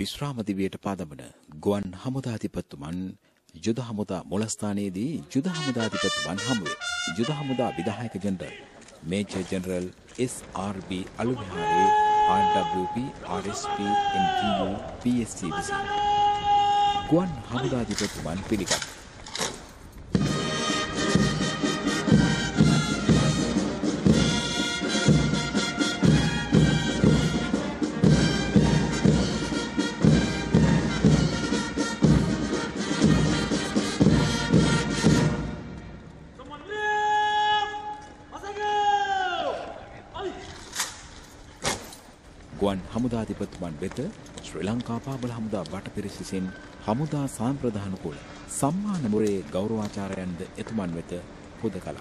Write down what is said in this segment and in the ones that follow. විශ්‍රාමදිවයට පාදමන ගුවන් හමුදාධිපතිතුමන් යුද හමුදා මුලස්ථානයේදී යුද හමුදාධිපතිතුමන් හමුවේ. යුද හමුදා විධායක general major general SRB Aluvihare RWP RSP NGU PSC විසින් ගුවන් හමුදාධිපතිතුමන් පිළිගත්. ගුවන් හමුදාධිපතිතුමන් වෙත ශ්‍රී ලංකා පාබල හමුදා වටපිරිස විසින් හමුදා සම්ප්‍රදානුකූල සම්මාන මුරේ ගෞරවාචාර්යයන්ද එතුමන් වෙත හුදකලා.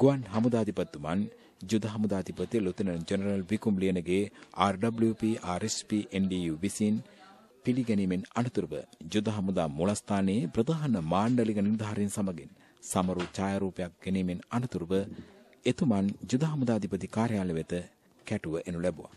ගුවන් හමුදාධිපතිතුමන් යුද හමුදාධිපති lieutenant general Vikum Liyanage RWP RSP NDU විසින් පිළිගැනීමෙන් අනතුරුව යුද හමුදා මුලස්ථානයේ ප්‍රධාන මාණ්ඩලික නිලධාරීන් සමගින් සමරු ඡායාරූපයක් ගැනීමෙන් අනතුරුව එතුමන් යුද හමුදාධිපති කාර්යාලය වෙත කැටුව එනු ලැබුවා.